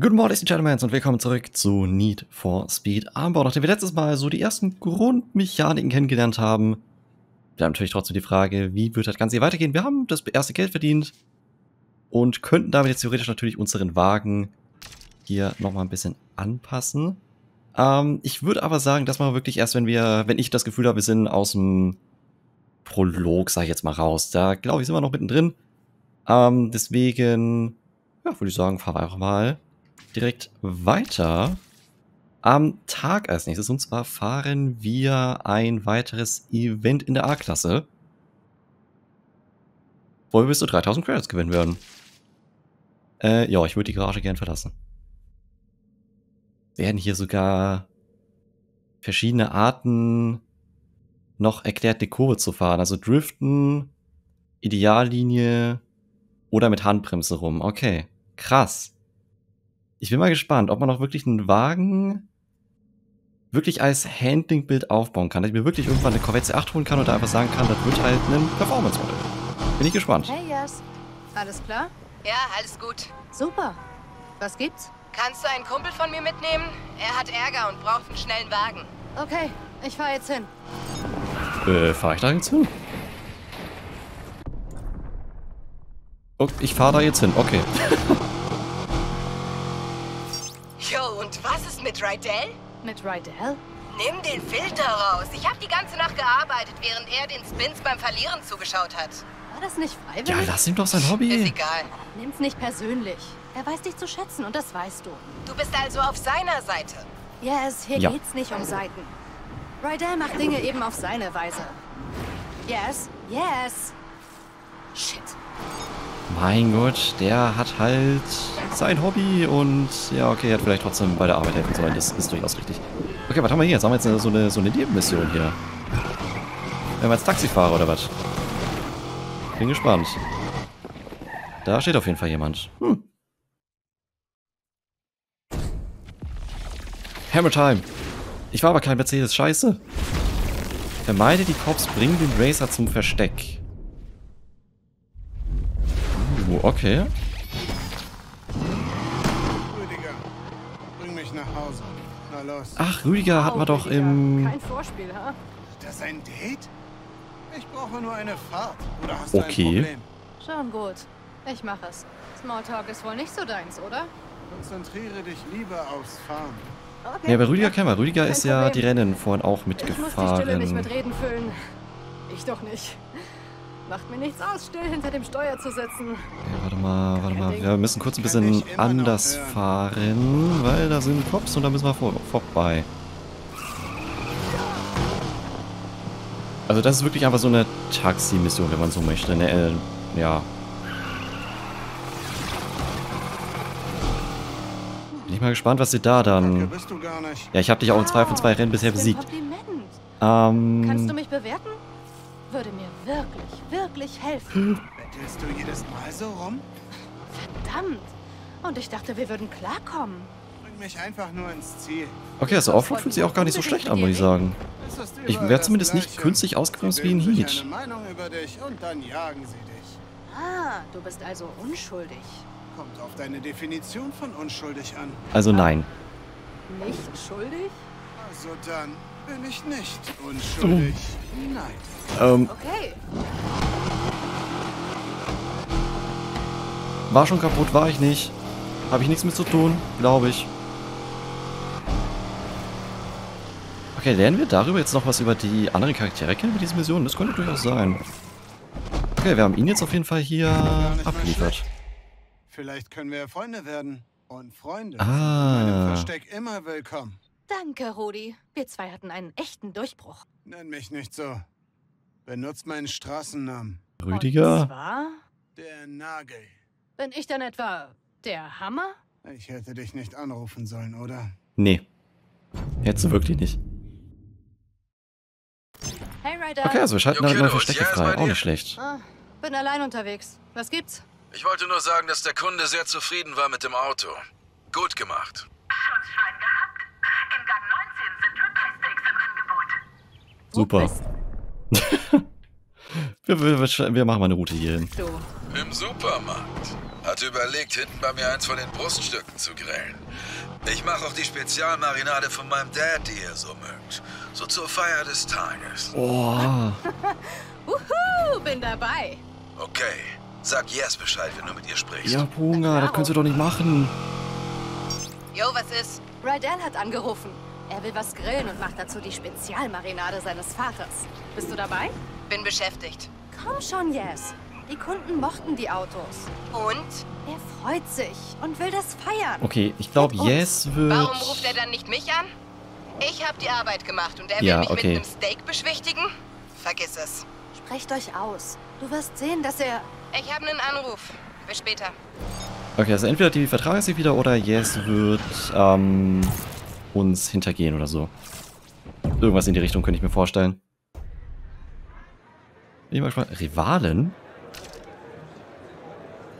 Guten Morgen, ladies and gentlemen, und willkommen zurück zu Need for Speed Unbound. Nachdem wir letztes Mal so die ersten Grundmechaniken kennengelernt haben, bleibt natürlich trotzdem die Frage, wie wird das Ganze hier weitergehen? Wir haben das erste Geld verdient und könnten damit jetzt theoretisch natürlich unseren Wagen hier nochmal ein bisschen anpassen. Ich würde aber sagen, das machen wir wirklich erst, wenn ich das Gefühl habe, wir sind aus dem Prolog, sag ich jetzt mal, raus. Da, glaube ich, sind wir noch mittendrin. Deswegen, ja, würde ich sagen, fahren wir einfach mal direkt weiter am Tag als nächstes. Und zwar fahren wir ein weiteres Event in der A-Klasse, wo wir bis zu 3000 Credits gewinnen werden. Ja, ich würde die Garage gern verlassen. Werden hier sogar verschiedene Arten noch erklärt, eine Kurve zu fahren. Also Driften, Ideallinie oder mit Handbremse rum. Okay, krass. Ich bin mal gespannt, ob man auch wirklich einen Wagen wirklich als Handling-Bild aufbauen kann. Dass ich mir wirklich irgendwann eine Corvette C8 holen kann und da einfach sagen kann, das wird halt ein Performance-Modell. Bin ich gespannt. Hey, Jas. Alles klar? Ja, alles gut. Super. Was gibt's? Kannst du einen Kumpel von mir mitnehmen? Er hat Ärger und braucht einen schnellen Wagen. Okay, ich fahr jetzt hin. Fahr ich da jetzt hin? Oh, ich fahr da jetzt hin, okay. Jo, und was ist mit Rydell? Mit Rydell? Nimm den Filter raus. Ich habe die ganze Nacht gearbeitet, während er den Spins beim Verlieren zugeschaut hat. War das nicht freiwillig? Ja, lass ihm doch sein Hobby. Ist egal. Nimm's nicht persönlich. Er weiß dich zu schätzen und das weißt du. Du bist also auf seiner Seite. Yes, hier geht's nicht um Seiten. Rydell macht Dinge eben auf seine Weise. Yes, yes. Shit. Mein Gott, der hat halt sein Hobby und ja, okay, er hat vielleicht trotzdem bei der Arbeit helfen sollen. Das ist durchaus richtig. Okay, was haben wir hier? Jetzt haben wir jetzt so eine Nebenmission hier. Wenn wir als Taxifahrer oder was? Bin gespannt. Da steht auf jeden Fall jemand. Hm. Hammer Time. Ich war aber kein Mercedes, scheiße. Vermeide die Cops, bring den Racer zum Versteck. Okay. Rüdiger, bring mich nach Hause. Na los. Ach, Rüdiger hatten wir doch im... Kein Vorspiel, ha? Das ist ein Date? Ich brauche nur eine Fahrt. Oder hast du ein Problem? Schon gut. Ich mache es. Smalltalk ist wohl nicht so deins, oder? Konzentriere dich lieber aufs Fahren. Okay. Ja, aber Rüdiger kennen wir. Rüdiger ist ja die Rennen vorhin auch mitgefahren. Ich muss die Stille nicht mit Reden füllen. Ich doch nicht. Macht mir nichts aus, still hinter dem Steuer zu sitzen. Ja, warte mal. Ja, wir müssen kurz ein bisschen anders fahren, weil da sind Cops und da müssen wir vorbei. Also das ist wirklich einfach so eine Taxi-Mission, wenn man so möchte. Ne, ja. Bin ich mal gespannt, was sie da dann... Ja, ich habe dich auch in 2 von 2 Rennen bisher besiegt. Kannst du mich bewerten? Würde mir wirklich helfen. Bettelst du jedes Mal so rum? Verdammt! Und ich dachte, wir würden klarkommen. Bring mich einfach nur ins Ziel. Okay, also Offroad fühlt sich auch gar nicht so schlecht an, würde ich sagen. Ich werde zumindest nicht künstlich ausgebremst wie ein Heat. Ah, du bist also unschuldig. Kommt auf deine Definition von unschuldig an. Also nein. Nicht schuldig? Also dann... bin ich nicht unschuldig. Nein. Okay. War schon kaputt, war ich nicht. Habe ich nichts mit zu tun, glaube ich. Okay, lernen wir darüber jetzt noch was über die anderen Charaktere kennen, über diese Mission? Das könnte durchaus sein. Okay, wir haben ihn jetzt auf jeden Fall hier abgeliefert. Vielleicht können wir ja Freunde werden. Und Freunde sind in meinem Versteck immer willkommen. Danke, Rudi. Wir zwei hatten einen echten Durchbruch. Nenn mich nicht so. Benutzt meinen Straßennamen. Rüdiger? Und zwar? Der Nagel. Bin ich dann etwa der Hammer? Ich hätte dich nicht anrufen sollen, oder? Nee. Hättest du wirklich nicht. Hey, Ryder. Okay, also wir schalten da neue Verstecke frei. Auch nicht schlecht. Bin allein unterwegs. Was gibt's? Ich wollte nur sagen, dass der Kunde sehr zufrieden war mit dem Auto. Gut gemacht. Schutzschwein gehabt. Im Gang 19 sind Ribeye-Steaks im Angebot. Super. wir machen mal eine Route hier hin. Im Supermarkt. Hatte überlegt, hinten bei mir eins von den Bruststücken zu grillen. Ich mache auch die Spezialmarinade von meinem Dad, die ihr so mögt. So zur Feier des Tages. Oh. Wuhu, bin dabei. Okay, sag Jess Bescheid, wenn du mit ihr sprichst. Ja, Bunga, das kannst du doch nicht machen. Jo, was ist? Rydell hat angerufen. Er will was grillen und macht dazu die Spezialmarinade seines Vaters. Bist du dabei? Bin beschäftigt. Komm schon, Jess. Die Kunden mochten die Autos. Und? Er freut sich und will das feiern. Okay, ich glaube, Jess wird... Warum ruft er dann nicht mich an? Ich habe die Arbeit gemacht und er will mich mit einem Steak beschwichtigen? Vergiss es. Sprecht euch aus. Du wirst sehen, dass er... Ich habe einen Anruf. Bis später. Okay, also entweder die vertragen sich wieder oder Jess wird uns hintergehen oder so. Irgendwas in die Richtung könnte ich mir vorstellen. Bin ich mal gespannt. Rivalen?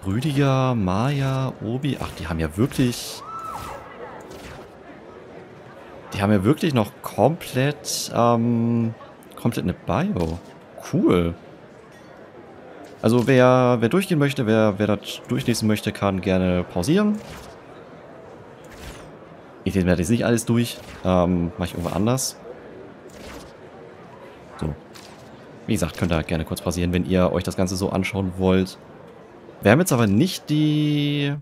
Rüdiger, Maya, Obi. Ach, die haben ja wirklich... Die haben ja wirklich noch komplett... komplett eine Bio. Cool. Also wer durchgehen möchte, wer das durchlesen möchte, kann gerne pausieren. Ich lese mir jetzt nicht alles durch. Mache ich irgendwo anders. So. Wie gesagt, könnt ihr gerne kurz pausieren, wenn ihr euch das Ganze so anschauen wollt. Wir haben jetzt aber nicht den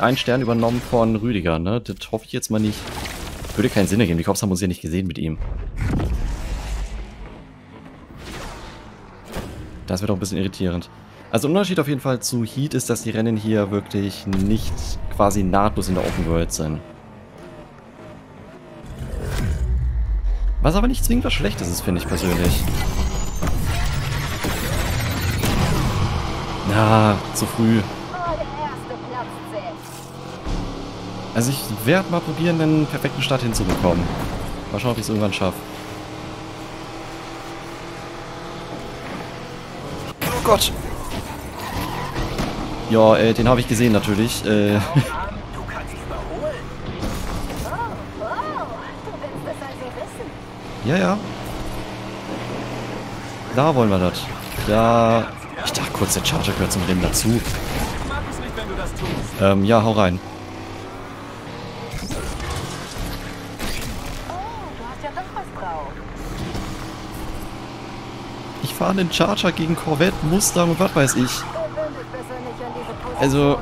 einen Stern übernommen von Rüdiger, ne? Das hoffe ich jetzt mal nicht. Würde keinen Sinn ergeben. Die Cops haben uns ja nicht gesehen mit ihm. Das wird auch ein bisschen irritierend. Also ein Unterschied auf jeden Fall zu Heat ist, dass die Rennen hier wirklich nicht quasi nahtlos in der Open World sind. Was aber nicht zwingend was Schlechtes ist, finde ich persönlich. Na, zu früh. Also ich werde mal probieren, einen perfekten Start hinzubekommen. Mal schauen, ob ich es irgendwann schaffe. Oh Gott! Ja, den habe ich gesehen natürlich. Ja, ja. Da wollen wir das. Da. Ich dachte kurz, der Charger gehört zum Rennen dazu. Ja, hau rein. Ich fahre einen Charger gegen Corvette, Mustang und was weiß ich. Also,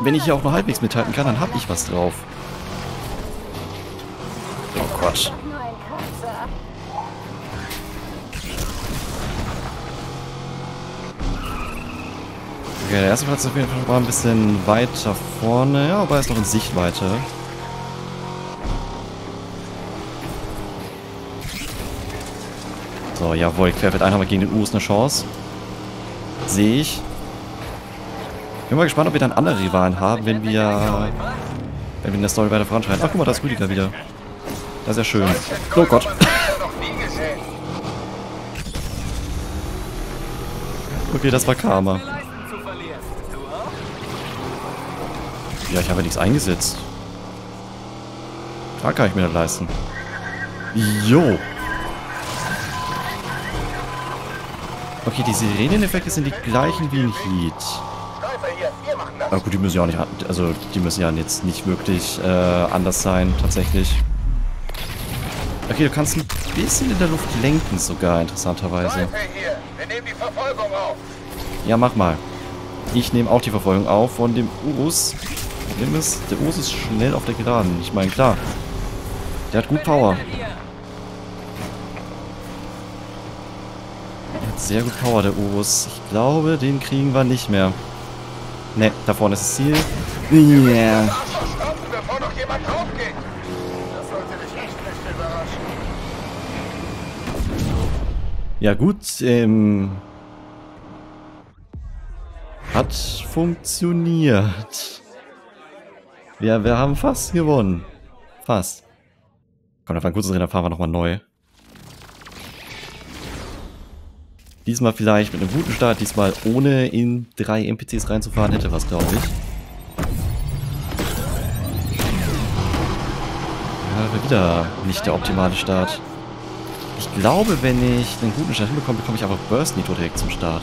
wenn ich hier auch noch halbwegs mithalten kann, dann habe ich was drauf. Oh Gott. Okay, der erste Platz ist auf jeden Fall ein bisschen weiter vorne, ja, aber er ist noch in Sichtweite. So, jawohl, Querfeld ein, haben wir gegen den Urus eine Chance. Sehe ich. Bin mal gespannt, ob wir dann andere Rivalen haben, wenn wir in der Story weiter voranschreiten. Ach, guck mal, da ist Rüdiger wieder. Das ist ja schön. Oh Gott. Okay, das war Karma. Ja, ich habe ja nichts eingesetzt. Da kann ich mir das leisten. Jo. Okay, die Sireneneffekte sind die gleichen wie in Heat. Aber gut, die müssen ja auch nicht, also die müssen ja jetzt nicht wirklich anders sein, tatsächlich. Okay, du kannst ein bisschen in der Luft lenken sogar, interessanterweise. Ja, mach mal. Ich nehme auch die Verfolgung auf von dem Urus. Das Problem ist, der Urus ist schnell auf der Geraden. Ich meine, klar, der hat gut Power. Der hat sehr gut Power, der Urus. Ich glaube, den kriegen wir nicht mehr. Ne, da vorne ist das Ziel. Yeah. Ja gut, hat funktioniert. Ja, wir haben fast gewonnen. Fast. Komm, auf ein kurzes Rennen fahren wir nochmal neu. Diesmal vielleicht mit einem guten Start, diesmal ohne in 3 NPCs reinzufahren, hätte was, glaube ich. Ja, wieder nicht der optimale Start. Ich glaube, wenn ich einen guten Start hinbekomme, bekomme ich aber Burst Nitro direkt zum Start.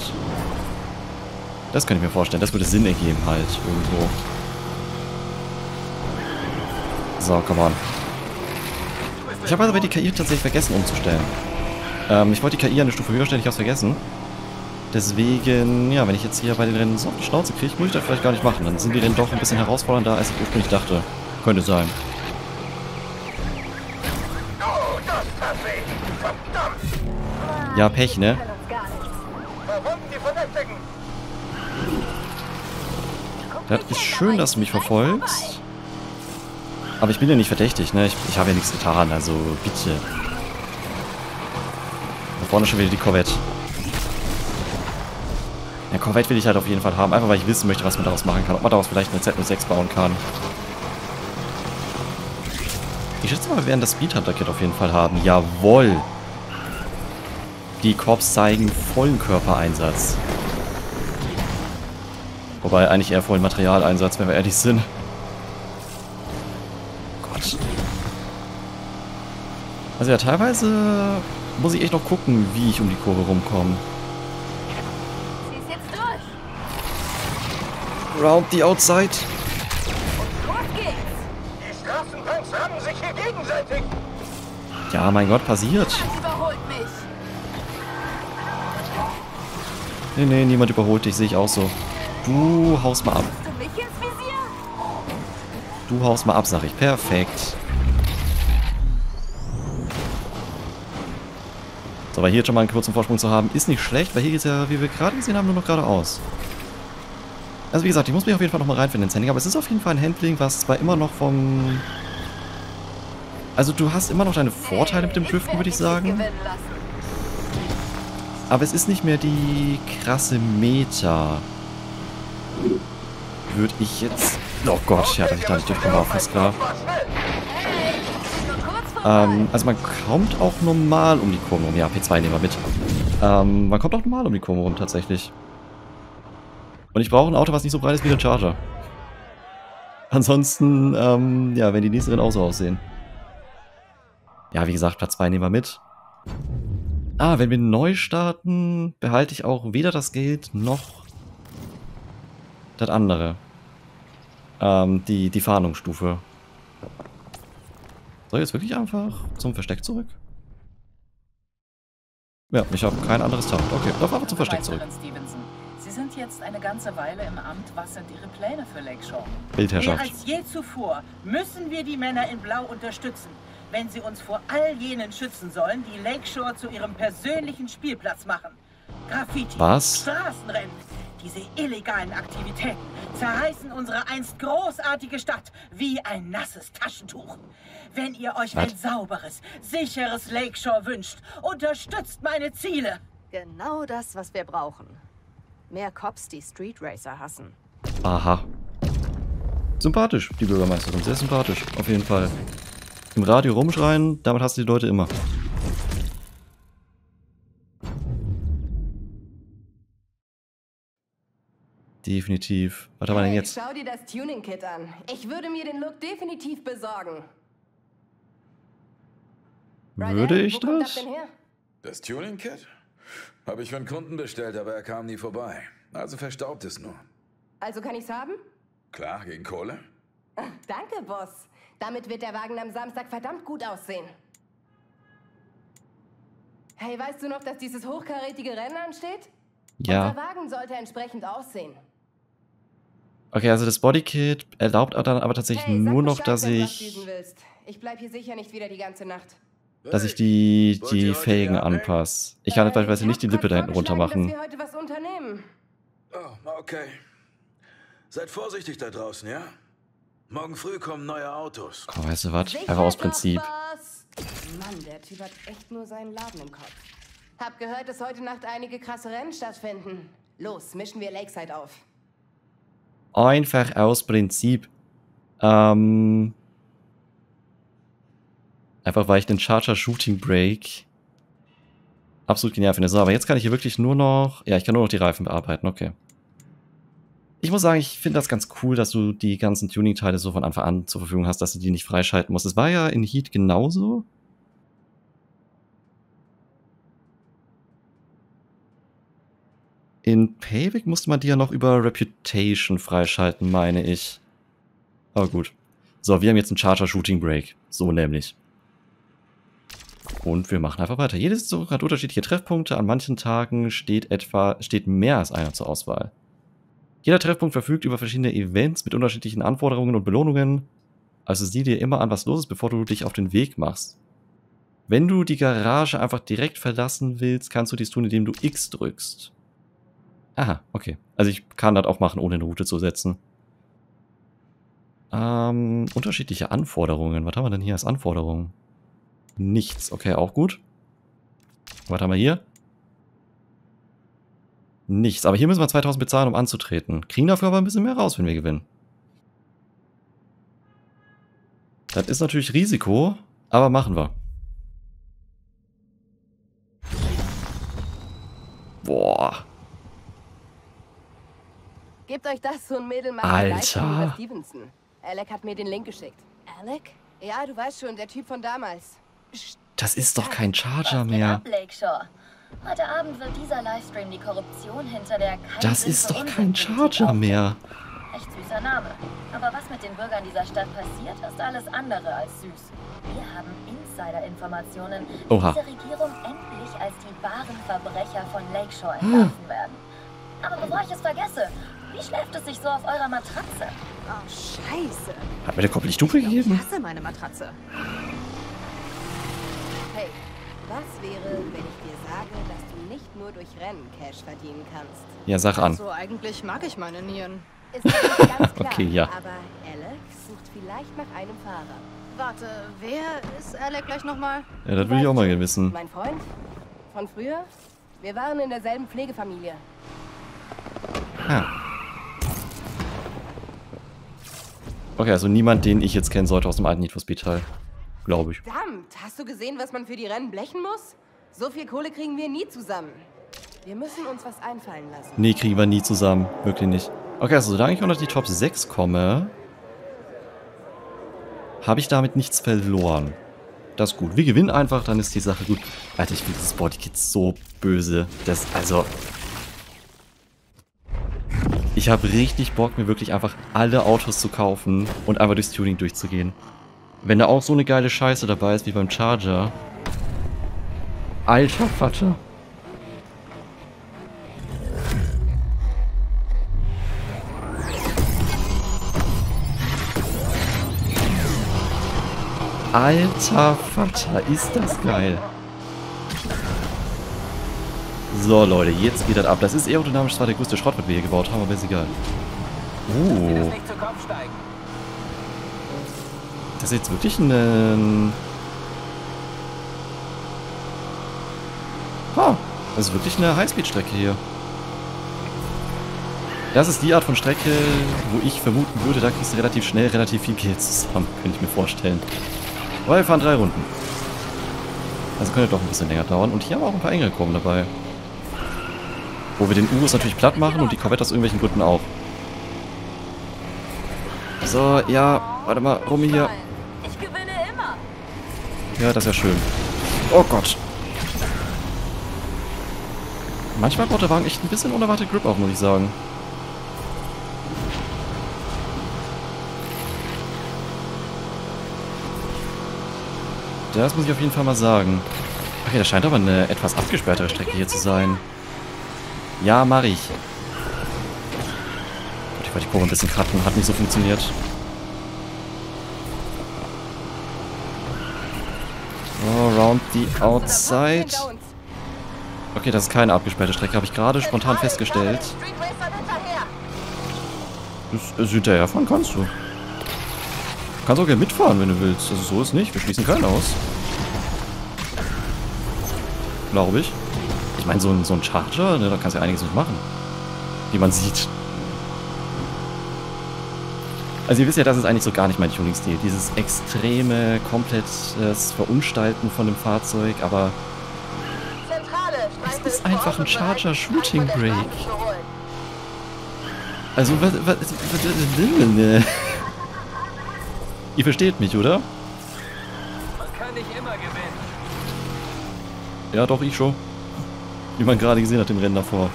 Das kann ich mir vorstellen. Das würde Sinn ergeben halt irgendwo. So, come on. Ich habe aber die KI tatsächlich vergessen umzustellen. Ich wollte die KI eine Stufe höher stellen, ich habe es vergessen. Deswegen, ja, wenn ich jetzt hier bei den Rennen so auf die Schnauze kriege, muss ich das vielleicht gar nicht machen. Dann sind die Rennen doch ein bisschen herausfordernder, als ich ursprünglich dachte. Könnte sein. Ja, Pech, ne? Das ist schön, dass du mich verfolgst. Aber ich bin ja nicht verdächtig, ne? Ich habe ja nichts getan, also bitte. Da vorne schon wieder die Corvette. Ja, Corvette will ich halt auf jeden Fall haben. Einfach, weil ich wissen möchte, was man daraus machen kann. Ob man daraus vielleicht eine Z06 bauen kann. Ich schätze mal, wir werden das Speedhunter-Kit auf jeden Fall haben. Jawohl! Die Korps zeigen vollen Körpereinsatz. Wobei eigentlich eher vollen Materialeinsatz, wenn wir ehrlich sind. Gott. Also ja, teilweise muss ich echt noch gucken, wie ich um die Kurve rumkomme. Sie ist jetzt durch. Round the outside. Ja, mein Gott, passiert. Nee, nee, niemand überholt dich, sehe ich auch so. Du haust mal ab. Du haust mal ab, sag ich. Perfekt. So, weil hier jetzt schon mal einen kurzen Vorsprung zu haben, ist nicht schlecht, weil hier geht es ja, wie wir gerade gesehen haben, nur noch geradeaus. Also wie gesagt, ich muss mich auf jeden Fall nochmal reinfinden ins Handling, aber es ist auf jeden Fall ein Handling, was zwar immer noch vom... Also du hast immer noch deine Vorteile mit dem Driften, würde ich sagen. Aber es ist nicht mehr die krasse Meta. Würde ich jetzt... Oh Gott, ja, dass ich da nicht durchkomme, war fast klar. Also man kommt auch normal um die Kurve rum. Ja, P2 nehmen wir mit. Man kommt auch normal um die Kurve rum, tatsächlich. Und ich brauche ein Auto, was nicht so breit ist wie der Charger. Ansonsten, ja, wenn die nächsten auch so aussehen. Ja, wie gesagt, Platz 2 nehmen wir mit. Ah, wenn wir neu starten, behalte ich auch weder das Geld noch das andere. Die Fahndungsstufe. Soll ich jetzt wirklich einfach zum Versteck zurück? Ja, ich habe kein anderes Tab. Okay, doch aber zum Versteck zurück. Sie sind jetzt eine ganze Weile im Amt. Was sind Ihre Pläne für Lake Shore? Bildherrschaft. Mehr als je zuvor müssen wir die Männer in Blau unterstützen, wenn sie uns vor all jenen schützen sollen, die Lake Shore zu ihrem persönlichen Spielplatz machen. Graffiti, was? Straßenrennen, diese illegalen Aktivitäten zerreißen unsere einst großartige Stadt wie ein nasses Taschentuch. Wenn ihr euch ein sauberes, sicheres Lake Shore wünscht, unterstützt meine Ziele. Genau das, was wir brauchen. Mehr Cops, die Street Racer hassen. Aha. Sympathisch, die Bürgermeisterin. Sehr sympathisch, auf jeden Fall. Im Radio rumschreien, damit hast du die Leute immer. Definitiv. Was haben wir denn jetzt? Schau dir das Tuning-Kit an. Ich würde mir den Look definitiv besorgen. Würde ich das? Das Tuning-Kit? Habe ich für einen Kunden bestellt, aber er kam nie vorbei. Also verstaubt es nur. Also kann ich's haben? Klar, gegen Kohle. Ach, danke, Boss. Damit wird der Wagen am Samstag verdammt gut aussehen. Hey, weißt du noch, dass dieses hochkarätige Rennen ansteht? Ja. Unser Wagen sollte entsprechend aussehen. Okay, also das Bodykit erlaubt aber tatsächlich nur noch, dass ich... Ich bleib hier sicher nicht wieder die ganze Nacht. Dass ich die Felgen anpasse. Ich kann beispielsweise nicht die Lippe da hinten runter machen. Dass wir heute was unternehmen. Oh, okay. Seid vorsichtig da draußen, ja? Morgen früh kommen neue Autos. Oh, weißt du was? Einfach aus Prinzip. Mann, der Typ hat echt nur seinen Laden im Kopf. Hab gehört, dass heute Nacht einige krasse Rennen stattfinden. Los, mischen wir Lakeside auf. Einfach aus Prinzip. Einfach weil ich den Charger Shooting Brake absolut genial finde. So, aber jetzt kann ich hier wirklich nur noch... Ja, ich kann nur noch die Reifen bearbeiten, okay. Ich muss sagen, ich finde das ganz cool, dass du die ganzen Tuning-Teile so von Anfang an zur Verfügung hast, dass du die nicht freischalten musst. Es war ja in Heat genauso. In Payback musste man die ja noch über Reputation freischalten, meine ich. Aber gut. So, wir haben jetzt einen Charger Shooting Brake. So nämlich. Und wir machen einfach weiter. Jedes Zug hat unterschiedliche Treffpunkte. An manchen Tagen steht mehr als einer zur Auswahl. Jeder Treffpunkt verfügt über verschiedene Events mit unterschiedlichen Anforderungen und Belohnungen. Also sieh dir immer an, was los ist, bevor du dich auf den Weg machst. Wenn du die Garage einfach direkt verlassen willst, kannst du dies tun, indem du X drückst. Aha, okay. Also ich kann das auch machen, ohne eine Route zu setzen. Unterschiedliche Anforderungen. Was haben wir denn hier als Anforderungen? Nichts. Okay, auch gut. Was haben wir hier? Nichts. Aber hier müssen wir 2000 bezahlen, um anzutreten. Kriegen dafür aber ein bisschen mehr raus, wenn wir gewinnen. Das ist natürlich Risiko, aber machen wir. Boah. Gebt euch das, so ein Mädel macht eine Leistung über Stevenson. Alec hat mir den Link geschickt. Alec? Ja, du weißt schon, der Typ von damals. Das ist doch kein Charger mehr. Lake Shore. Heute Abend wird dieser Livestream die Korruption hinter der Das ist doch kein Charger mehr. Echt süßer Name. Aber was mit den Bürgern dieser Stadt passiert, ist alles andere als süß. Wir haben Insider-Informationen, die diese Regierung endlich als die wahren Verbrecher von Lake Shore entlarven werden. Aber bevor ich es vergesse, wie schläft es sich so auf eurer Matratze? Oh, scheiße. Hat mir der Kopf nicht dunkel gegeben? Ich hasse meine Matratze. Hey, was wäre, wenn ich dir sage, dass du nicht nur durch Rennen Cash verdienen kannst? Ja, sag an. Also, eigentlich mag ich meine Nieren. Ist nicht ganz klar, okay, ja. Aber Alec sucht vielleicht nach einem Fahrer. Warte, wer ist Alec gleich nochmal? Ja, das will ich auch mal wissen. Mein Freund von früher? Wir waren in derselben Pflegefamilie. Ah. Okay, also niemand, den ich jetzt kennen sollte aus dem alten Need for Speed Teil. Glaube ich. Verdammt, hast du gesehen, was man für die Rennen blechen muss? So viel Kohle kriegen wir nie zusammen. Wir müssen uns was einfallen lassen. Nee, kriegen wir nie zusammen. Wirklich nicht. Okay, also solange ich unter die Top 6 komme, habe ich damit nichts verloren. Das ist gut. Wir gewinnen einfach, dann ist die Sache gut. Alter, ich finde dieses Bodykit so böse. Das, also... Ich habe richtig Bock, mir wirklich einfach alle Autos zu kaufen und einfach durchs Tuning durchzugehen. Wenn da auch so eine geile Scheiße dabei ist, wie beim Charger. Alter Vater. Alter Vater, ist das geil. So, Leute, jetzt geht das ab. Das ist aerodynamisch zwar der größte Schrott, was wir hier gebaut haben, aber ist egal. Das ist jetzt wirklich ein... Ha! Das ist wirklich eine Highspeed-Strecke hier. Das ist die Art von Strecke, wo ich vermuten würde, da kriegst du relativ schnell relativ viel Geld zusammen, könnte ich mir vorstellen. Aber wir fahren 3 Runden. Also könnte doch ein bisschen länger dauern. Und hier haben wir auch ein paar engere Kurven dabei. Wo wir den Urus natürlich platt machen und die Corvette aus irgendwelchen Gründen auch. So, ja, warte mal, rum hier. Ich gewinne immer. Ja, das ist ja schön. Oh Gott. Manchmal braucht der Wagen echt ein bisschen unerwartet Grip auf, muss ich sagen. Das muss ich auf jeden Fall mal sagen. Okay, das scheint aber eine etwas abgesperrtere Strecke hier zu sein. Ja, mach ich. Gott, ich wollte die Kurve ein bisschen cutten. Hat nicht so funktioniert. So, round the outside. Okay, das ist keine abgesperrte Strecke. Habe ich gerade spontan festgestellt. Das hinterherfahren kannst du. Du kannst auch gerne mitfahren, wenn du willst. Also so ist nicht. Wir schließen keinen aus. Glaube ich. Ich meine, so ein Charger, ne, da kannst du ja einiges mitmachen. Wie man sieht. Also ihr wisst ja, das ist eigentlich so gar nicht mein Tuning-Stil. Dieses extreme, komplettes Verunstalten von dem Fahrzeug, aber es ist einfach ein Charger Shooting Brake. Also was Ihr versteht mich, oder? Man kann nicht immer gewinnen. Ja, doch, ich schon. Wie man gerade gesehen hat im Rennen davor.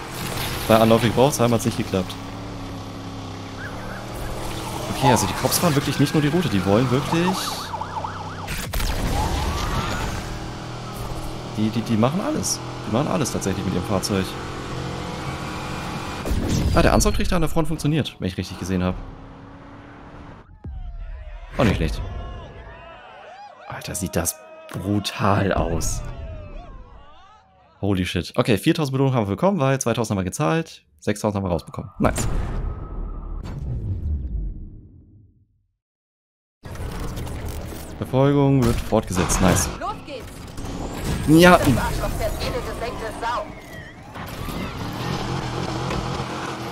Bei Anlauf ich brauch's, hat es nicht geklappt. Okay, also die Cops fahren wirklich nicht nur die Route, die wollen wirklich... Die machen alles. Die machen alles tatsächlich mit ihrem Fahrzeug. Ah, der Ansaugtrichter an der Front funktioniert, wenn ich richtig gesehen habe. Auch nicht schlecht. Alter, sieht das brutal aus. Holy shit. Okay, 4.000 Belohnung haben wir bekommen, weil 2.000 haben wir gezahlt, 6.000 haben wir rausbekommen. Nice. Verfolgung wird fortgesetzt. Nice. Los geht's. Ja.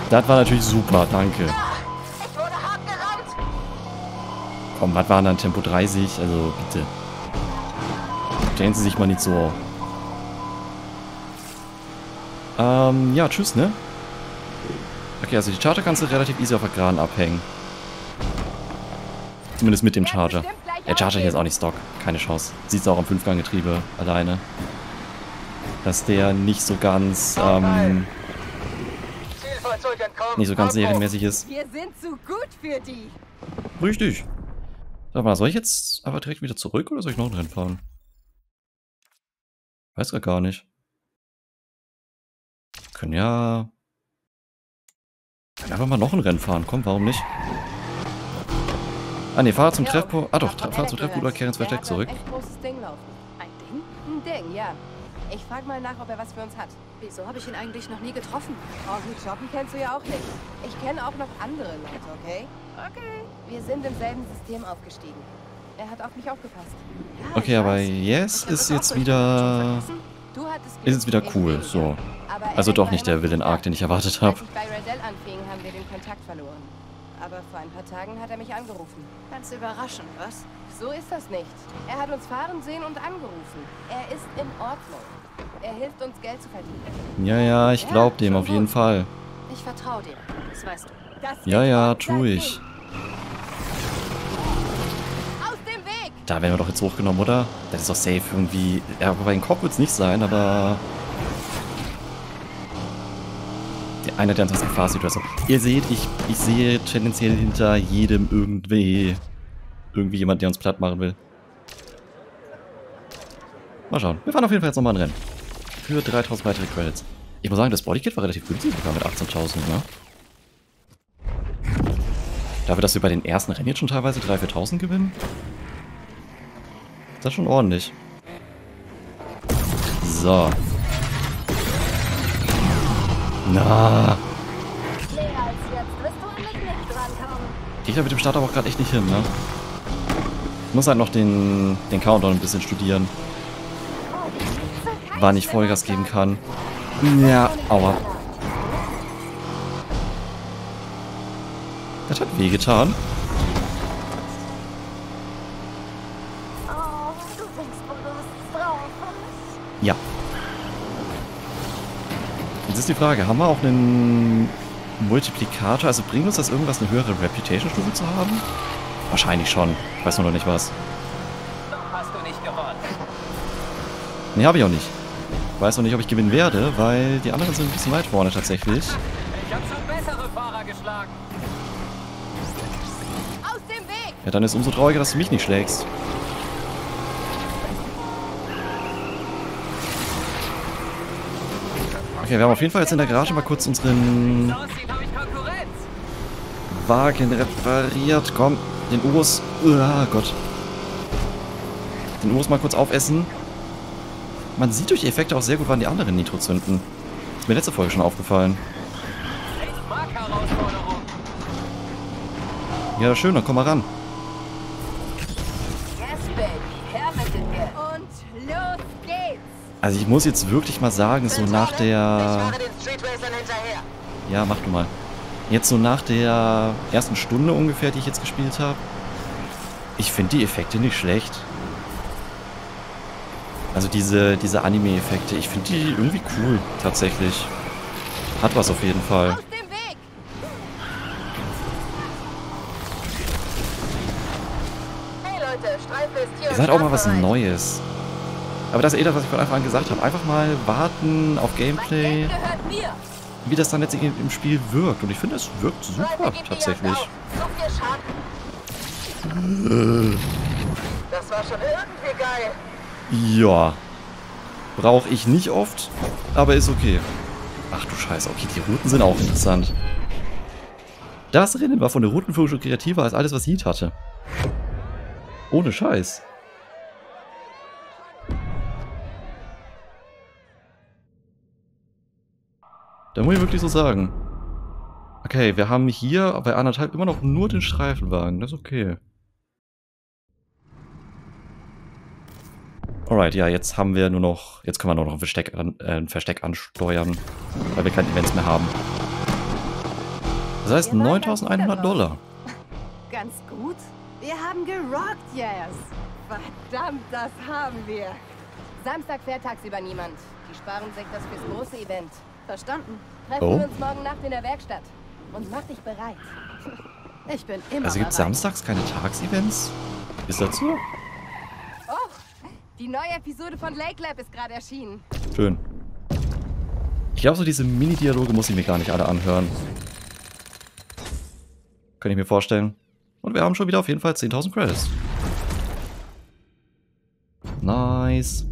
Das war natürlich super, danke. Ich wurde hart gerammt. Komm, was war dann Tempo 30? Also bitte. Stellen Sie sich mal nicht so. Ja, tschüss, ne? Okay, also die Charger kannst du relativ easy auf der Geraden abhängen. Zumindest mit dem Charger. Der Charger hier ist auch nicht Stock. Keine Chance. Sieht's auch am 5-Gang-Getriebe alleine. Dass der nicht so ganz, serienmäßig ist. Wir sind zu gut für die. Richtig. Sag mal, soll ich jetzt aber direkt wieder zurück oder soll ich noch drin fahren? Weiß gar nicht. Können ja... Können einfach mal noch ein Rennen fahren. Komm, warum nicht? Ah ne, fahr zum Treffpunkt. Ah doch, fahr zum Treffpunkt oder kehr ins Versteck zurück. Ein großes Ding laufen. Ein Ding? Ein Ding, ja. Ich frag mal nach, ob er was für uns hat. Wieso habe ich ihn eigentlich noch nie getroffen? Oh, gut, shoppen kennst du ja auch nicht. Ich kenne auch noch andere Leute, okay? Okay. Wir sind im selben System aufgestiegen. Er hat auf mich aufgepasst. Ja, okay, aber Yes ist jetzt wieder... Ist jetzt wieder cool, so. Also doch nicht der Villain Arc, den ich erwartet habe. Als ich bei Redell anfing, haben wir den Kontakt verloren. Aber vor ein paar Tagen hat er mich angerufen. Ganz überraschend, was? So ist das nicht. Er hat uns fahren sehen und angerufen. Er ist in Ordnung. Er hilft uns, Geld zu verdienen. Ja, ich glaub dem auf jeden Fall. Ich vertraue dir, das weißt du. Das tue ich. Da werden wir doch jetzt hochgenommen, oder? Das ist doch safe irgendwie. Ja, bei den Kopf wird es nicht sein, aber... Einer der anderen Fahrsituation. Ihr seht, ich sehe tendenziell hinter jedem irgendwie jemand, der uns platt machen will. Mal schauen. Wir fahren auf jeden Fall jetzt nochmal ein Rennen. Für 3.000 weitere Credits. Ich muss sagen, das Bodykit war relativ günstig sogar mit 18.000, ne? Dafür, dass wir bei den ersten Rennen jetzt schon teilweise 3.000, 4.000 gewinnen? Das ist schon ordentlich. So. Na. Geh ich da mit dem Start aber auch gerade echt nicht hin, ne? Ich muss halt noch den Countdown ein bisschen studieren. Wann ich Vollgas geben kann. Ja, aua. Das hat weh getan. Ja. Jetzt ist die Frage, haben wir auch einen Multiplikator? Also bringt uns das irgendwas, eine höhere Reputation-Stufe zu haben? Wahrscheinlich schon. Ich weiß nur noch nicht was. Hast du nicht gewonnen? Nee, habe ich auch nicht. Ich weiß noch nicht, ob ich gewinnen werde, weil die anderen sind ein bisschen weit vorne tatsächlich. Ich habe schon bessere Fahrer geschlagen. Aus dem Weg! Ja, dann ist es umso trauriger, dass du mich nicht schlägst. Okay, wir haben auf jeden Fall jetzt in der Garage mal kurz unseren Wagen repariert. Komm, den Urus. Oh Gott. Den Urus mal kurz aufessen. Man sieht durch die Effekte auch sehr gut, wann die anderen Nitro zünden. Ist mir letzte Folge schon aufgefallen. Ja, schön, dann komm mal ran. Also ich muss jetzt wirklich mal sagen, so nach der... Ja, mach du mal. Jetzt so nach der ersten Stunde ungefähr, die ich jetzt gespielt habe. Ich finde die Effekte nicht schlecht. Also diese Anime-Effekte, ich finde die irgendwie cool, tatsächlich. Hat was auf jeden Fall. Es hat auch mal was Neues. Aber das ist das, was ich von Anfang an gesagt habe. Einfach mal warten auf Gameplay. wie das dann jetzt im Spiel wirkt. Und ich finde, es wirkt super, tatsächlich. Das war schon irgendwie geil. Ja. Brauche ich nicht oft, aber ist okay. Ach du Scheiße, okay, die Routen sind auch interessant. Das Rennen war von der Routenführung schon kreativer als alles, was Heat hatte. Ohne Scheiß. Da muss ich wirklich so sagen. Okay, wir haben hier bei 1,5 immer noch nur den Streifenwagen. Das ist okay. Alright, ja, jetzt haben wir nur noch... Jetzt können wir nur noch ein Versteck ansteuern, weil wir keine Events mehr haben. Das heißt, $9.100. Ganz gut. Wir haben gerockt, yes. Verdammt, das haben wir. Samstag fährt tagsüber niemand. Die sparen sich das fürs große Event. Verstanden. Treffen wir uns morgen Nacht in der Werkstatt. Und mach dich bereit. Ich bin immer Also gibt es samstags keine Tagsevents? Ist das so? Die neue Episode von Lake Lab ist gerade erschienen. Schön. Ich glaube, so diese Mini-Dialoge muss ich mir gar nicht alle anhören. Könnte ich mir vorstellen. Und wir haben schon wieder auf jeden Fall 10.000 Credits. Nice.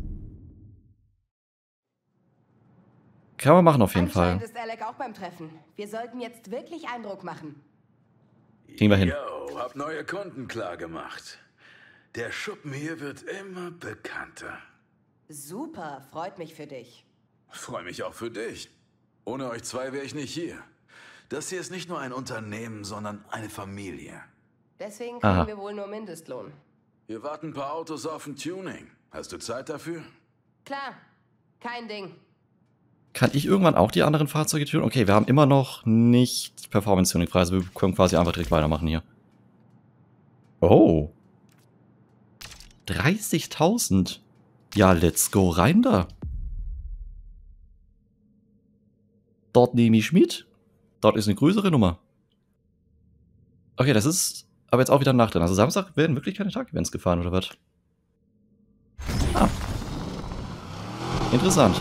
Kann man machen auf jeden Fall. Anscheinend ist Alec auch beim Treffen. Wir sollten jetzt wirklich Eindruck machen. Kriegen wir hin. Yo, hab neue Kunden klar gemacht. Der Schuppen hier wird immer bekannter. Super, freut mich für dich. Freue mich auch für dich. Ohne euch zwei wäre ich nicht hier. Das hier ist nicht nur ein Unternehmen, sondern eine Familie. Deswegen kriegen wir wohl nur Mindestlohn. Hier warten ein paar Autos auf ein Tuning. Hast du Zeit dafür? Klar, kein Ding. Kann ich irgendwann auch die anderen Fahrzeuge tunen? Okay, wir haben immer noch nicht Performance-Tuning-Preise. Wir können quasi einfach direkt weitermachen hier. Oh. 30.000. Ja, let's go rein da. Dort nehme ich mit. Dort ist eine größere Nummer. Okay, das ist aber jetzt auch wieder Nacht drin. Also Samstag werden wirklich keine Tag-Events gefahren, oder was? Ah. Interessant.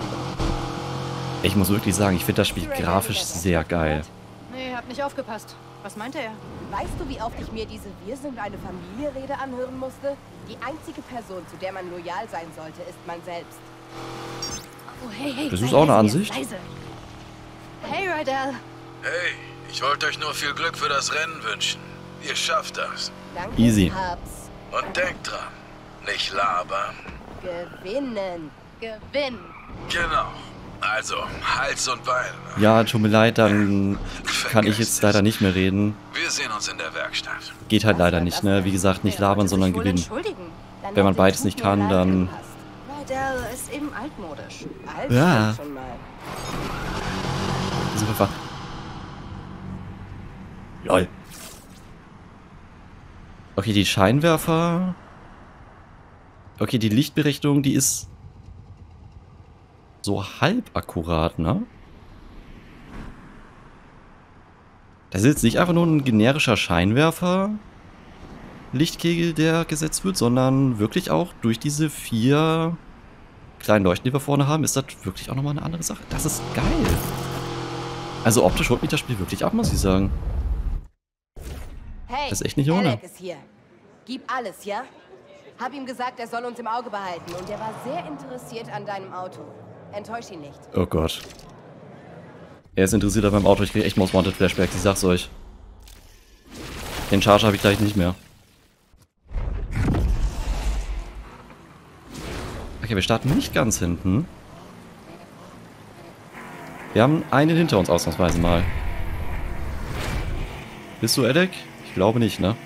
Ich muss wirklich sagen, ich finde das Spiel grafisch sehr geil. Nee, hab nicht aufgepasst. Was meinte er? Weißt du, wie oft ich mir diese Wir sind eine Familie-Rede anhören musste? Die einzige Person, zu der man loyal sein sollte, ist man selbst. Oh, hey, hey, das ist auch eine Ansicht. Leise. Hey, Rydell. Hey, ich wollte euch nur viel Glück für das Rennen wünschen. Ihr schafft das. Danke, easy. Papst. Und denkt dran, nicht labern. Gewinnen. Gewinnen. Genau. Also, Hals und Bein. Ja, tut mir leid, dann kann ich jetzt leider nicht mehr reden. Wir sehen uns in der Werkstatt. Geht halt leider nicht, ne? Wie gesagt, nicht labern, sondern gewinnen. Wenn man beides nicht kann, dann... ist eben altmodisch. Ja. Super. Lol. Okay, die Scheinwerfer... Okay, die Lichtberechnung, die ist... so halb akkurat, ne? Das ist jetzt nicht einfach nur ein generischer Scheinwerfer-Lichtkegel, der gesetzt wird, sondern wirklich auch durch diese 4 kleinen Leuchten, die wir vorne haben, ist das wirklich auch nochmal eine andere Sache. Das ist geil. Also optisch holt mich das Spiel wirklich ab, muss ich sagen. Hey, das ist echt nicht ohne. Alec ist hier. Gib alles, ja? Hab ihm gesagt, er soll uns im Auge behalten und er war sehr interessiert an deinem Auto. Enttäusch ihn nicht. Oh Gott. Er ist interessiert an meinem Auto. Ich kriege echt Most Wanted Flashbacks. Ich sag's euch. Den Charger habe ich gleich nicht mehr. Okay, wir starten nicht ganz hinten. Wir haben einen hinter uns ausnahmsweise mal. Bist du Alec? Ich glaube nicht, ne?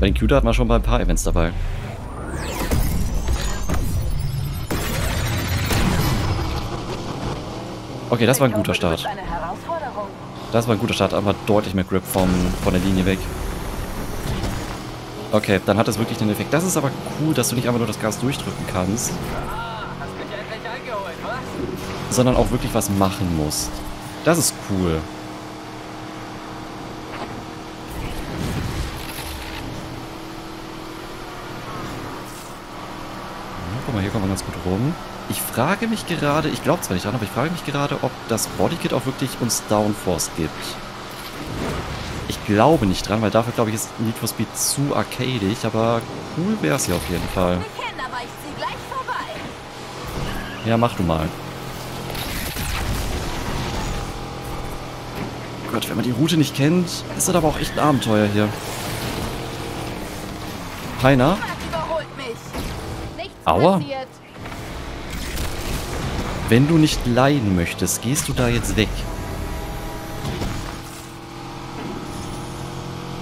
Bei den Cuter hat man schon bei ein paar Events dabei. Okay, das war ein guter Start. Das war ein guter Start, aber deutlich mehr Grip von der Linie weg. Okay, dann hat das wirklich einen Effekt. Das ist aber cool, dass du nicht einfach nur das Gas durchdrücken kannst, sondern auch wirklich was machen musst. Das ist cool. Guck mal, hier kommt man ganz gut rum. Ich frage mich gerade, ich glaube zwar nicht dran, aber ich frage mich gerade, ob das Bodykit auch wirklich uns Downforce gibt. Ich glaube nicht dran, weil dafür, glaube ich, ist Need for Speed zu arcadig, aber cool wäre es ja auf jeden Fall. Ja, mach du mal. Gott, wenn man die Route nicht kennt, ist das aber auch echt ein Abenteuer hier. Heiner? Aua! Wenn du nicht leiden möchtest, gehst du da jetzt weg.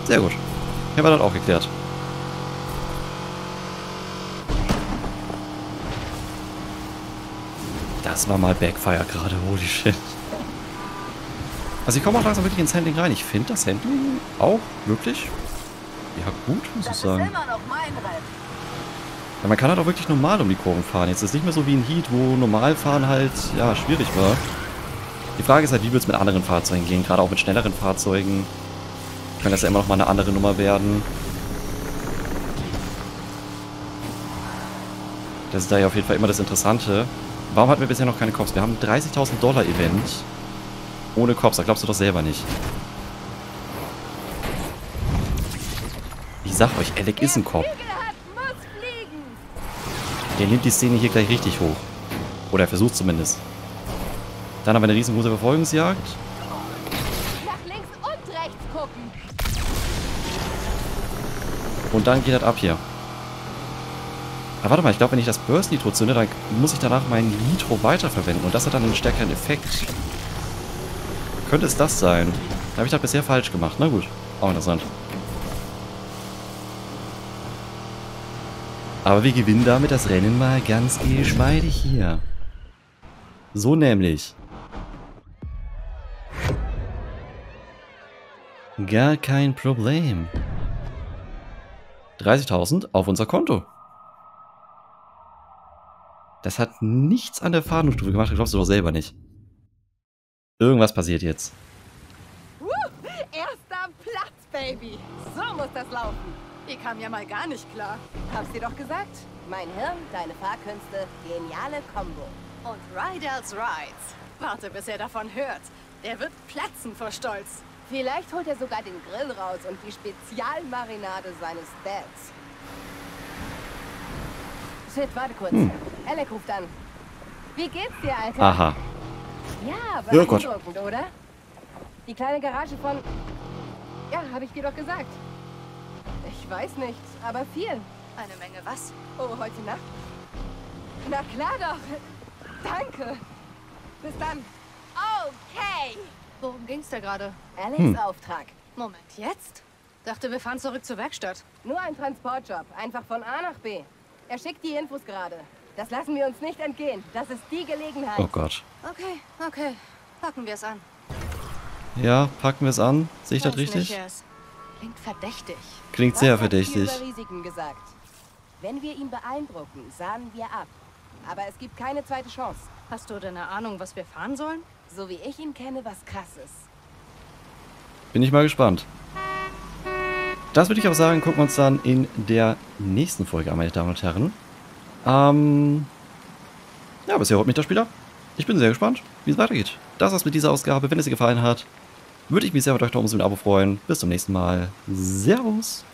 Sehr gut. Hier war das auch geklärt. Das war mal Backfire gerade, holy shit. Also ich komme auch langsam wirklich ins Handling rein. Ich finde das Handling auch wirklich, ja, gut, muss ich sagen. Ja, man kann halt auch wirklich normal um die Kurven fahren. Jetzt ist es nicht mehr so wie in Heat, wo normal fahren halt, ja, schwierig war. Die Frage ist halt, wie wird es mit anderen Fahrzeugen gehen? Gerade auch mit schnelleren Fahrzeugen kann das ja immer noch mal eine andere Nummer werden. Das ist da ja auf jeden Fall immer das Interessante. Warum hatten wir bisher noch keine Cops? Wir haben ein $30.000 Event ohne Cops. Da glaubst du doch selber nicht. Ich sag euch, Alec ist ein Cop. Der nimmt die Szene hier gleich richtig hoch. Oder er versucht zumindest. Dann haben wir eine riesengroße Verfolgungsjagd. Nach links und rechts gucken. Und dann geht das ab hier. Aber warte mal, ich glaube, wenn ich das Burst Nitro zünde, dann muss ich danach meinen Nitro weiterverwenden. Und das hat dann einen stärkeren Effekt. Könnte es das sein? Da habe ich das bisher falsch gemacht. Na gut, auch interessant. Aber wir gewinnen damit das Rennen mal ganz geschmeidig hier. So nämlich. Gar kein Problem. 30.000 auf unser Konto. Das hat nichts an der Fahndungsstufe gemacht, das glaubst du doch selber nicht. Irgendwas passiert jetzt. Erster Platz, Baby. So muss das laufen. Die kam ja mal gar nicht klar. Hab's dir doch gesagt. Mein Hirn, deine Fahrkünste, geniale Kombo. Und Rydell's Rides. Warte, bis er davon hört. Der wird platzen vor Stolz. Vielleicht holt er sogar den Grill raus und die Spezialmarinade seines Dads. Shit, warte kurz. Alec ruft an. Wie geht's dir, Alter? Aha. Ja, aber beeindruckend, oder? Die kleine Garage von... Ja, hab ich dir doch gesagt. Ich weiß nicht, aber viel. Eine Menge was? Oh, heute Nacht? Na klar doch. Danke. Bis dann. Okay. Worum ging's da gerade? Alex Auftrag. Moment, jetzt? Dachte, wir fahren zurück zur Werkstatt. Nur ein Transportjob. Einfach von A nach B. Er schickt die Infos gerade. Das lassen wir uns nicht entgehen. Das ist die Gelegenheit. Oh Gott. Okay, okay. Packen wir es an. Ja, packen wir es an. Sehe ich das richtig? Klingt verdächtig. Klingt sehr verdächtig. Was hat über Risiken gesagt? Wenn wir ihn beeindrucken, sahen wir ab. Aber es gibt keine zweite Chance. Hast du denn eine Ahnung, was wir fahren sollen? So wie ich ihn kenne, was Krasses. Bin ich mal gespannt. Das würde ich auch sagen, gucken wir uns dann in der nächsten Folge an, meine Damen und Herren. Ja, bisher holt mich das Spiel ab. Ich bin sehr gespannt, wie es weitergeht. Das war's mit dieser Ausgabe. Wenn es dir gefallen hat, würde ich mich sehr mit euch noch um ein Abo freuen. Bis zum nächsten Mal. Servus!